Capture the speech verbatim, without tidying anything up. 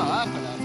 abajo, la